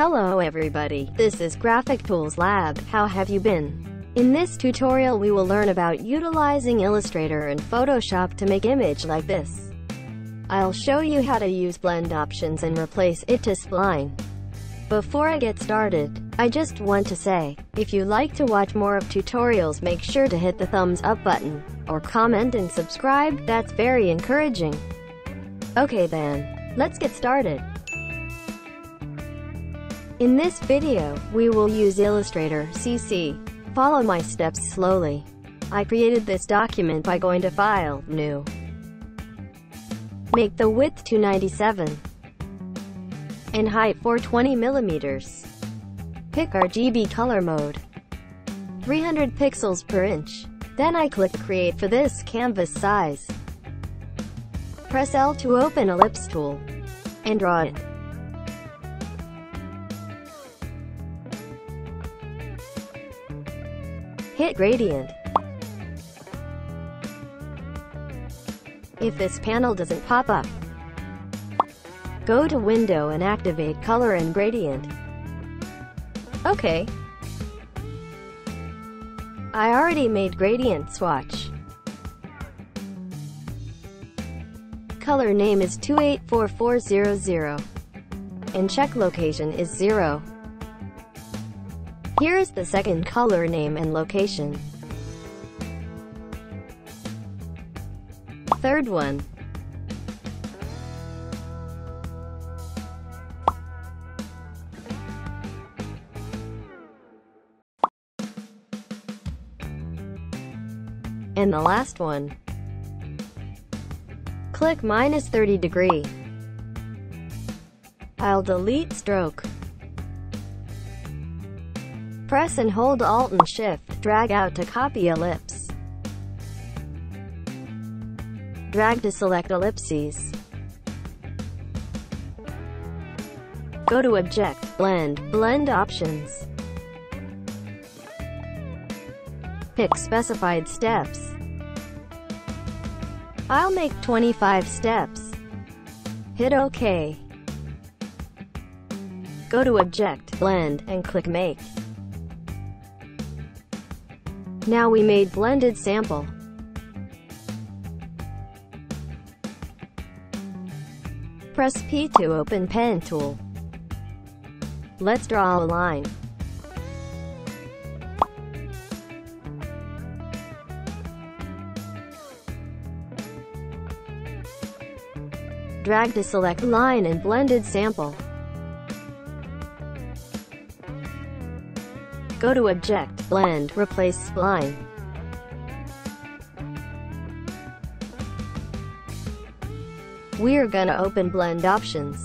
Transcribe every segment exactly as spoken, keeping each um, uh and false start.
Hello everybody, this is Graphic Tools Lab. How have you been? In this tutorial we will learn about utilizing Illustrator and Photoshop to make image like this. I'll show you how to use Blend Options and replace it to spline. Before I get started, I just want to say, if you like to watch more of tutorials, make sure to hit the thumbs up button, or comment and subscribe, that's very encouraging. Okay then, let's get started. In this video, we will use Illustrator C C. Follow my steps slowly. I created this document by going to File, New. Make the width two ninety-seven. And height four hundred twenty millimeters. Pick R G B color mode, three hundred pixels per inch. Then I click Create for this canvas size. Press L to open Ellipse tool, and draw it. Hit Gradient. If this panel doesn't pop up, go to Window and activate Color and Gradient. Okay. I already made Gradient Swatch. Color name is two eight four four zero zero. And check location is zero. Here is the second color name and location. Third one. And the last one. Click minus thirty degree. I'll delete stroke. Press and hold Alt and Shift, drag out to copy ellipse. Drag to select ellipses. Go to Object, Blend, Blend Options. Pick specified steps. I'll make twenty-five steps. Hit OK. Go to Object, Blend, and click Make. Now we made blended sample. Press P to open Pen tool. Let's draw a line. Drag to select line and blended sample. Go to Object, Blend, Replace Spline. We're gonna open Blend Options.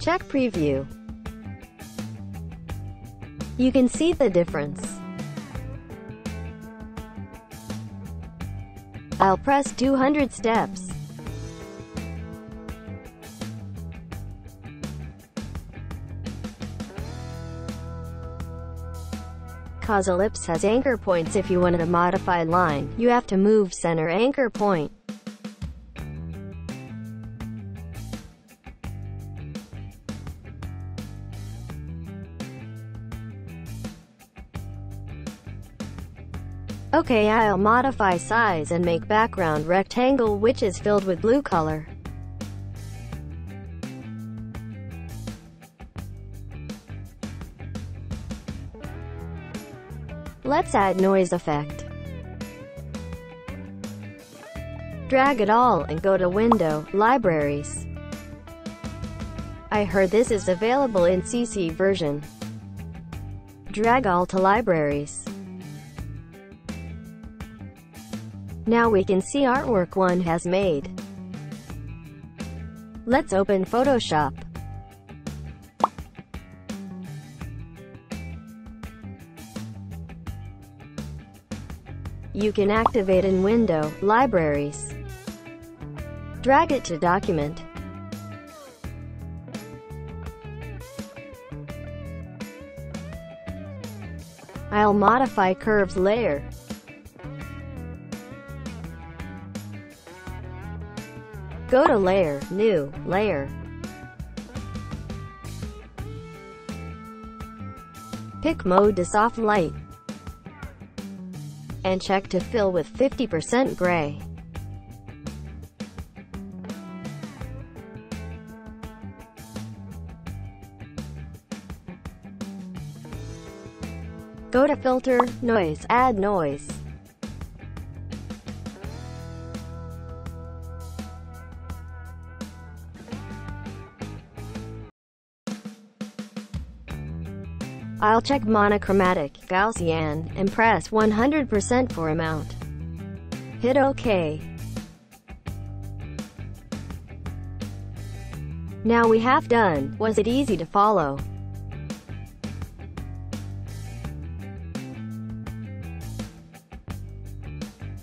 Check Preview. You can see the difference. I'll press two hundred steps. Cause ellipse has anchor points. If you wanted a modified line, you have to move center anchor point. Okay, I'll modify size and make background rectangle which is filled with blue color. Let's add noise effect. Drag it all and go to Window, Libraries. I heard this is available in C C version. Drag all to Libraries. Now we can see artwork one has made. Let's open Photoshop. You can activate in Window, Libraries. Drag it to Document. I'll modify Curves layer. Go to Layer, New, Layer. Pick mode to soft light, and check to fill with fifty percent gray. Go to Filter, Noise, Add Noise. I'll check Monochromatic, Gaussian, and press one hundred percent for amount. Hit OK. Now we have done. Was it easy to follow?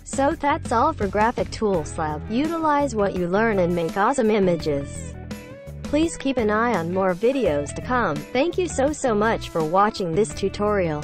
So that's all for Graphic Tools Lab. Utilize what you learn and make awesome images. Please keep an eye on more videos to come. Thank you so so much for watching this tutorial.